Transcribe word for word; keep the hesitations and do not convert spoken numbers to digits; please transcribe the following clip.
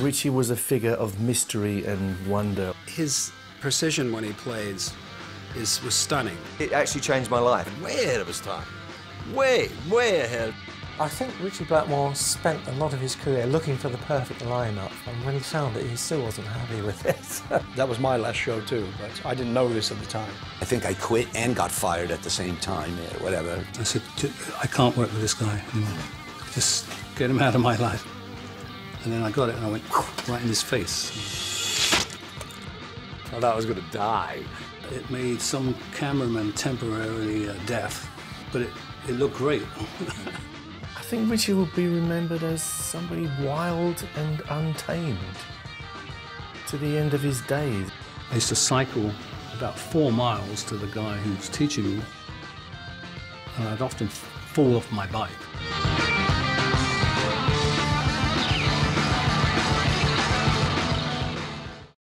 Ritchie was a figure of mystery and wonder. His precision when he plays is, was stunning. It actually changed my life. Way ahead of his time. Way, way ahead. I think Ritchie Blackmore spent a lot of his career looking for the perfect lineup, and when he found it, he still wasn't happy with it. That was my last show too, but I didn't know this at the time. I think I quit and got fired at the same time, whatever. I said, I can't work with this guy anymore. Just get him out of my life. And then I got it, and I went right in his face. I thought I was going to die. It made some cameraman temporarily uh, deaf, but it, it looked great. I think Ritchie will be remembered as somebody wild and untamed to the end of his days. I used to cycle about four miles to the guy who was teaching me, and I'd often fall off my bike.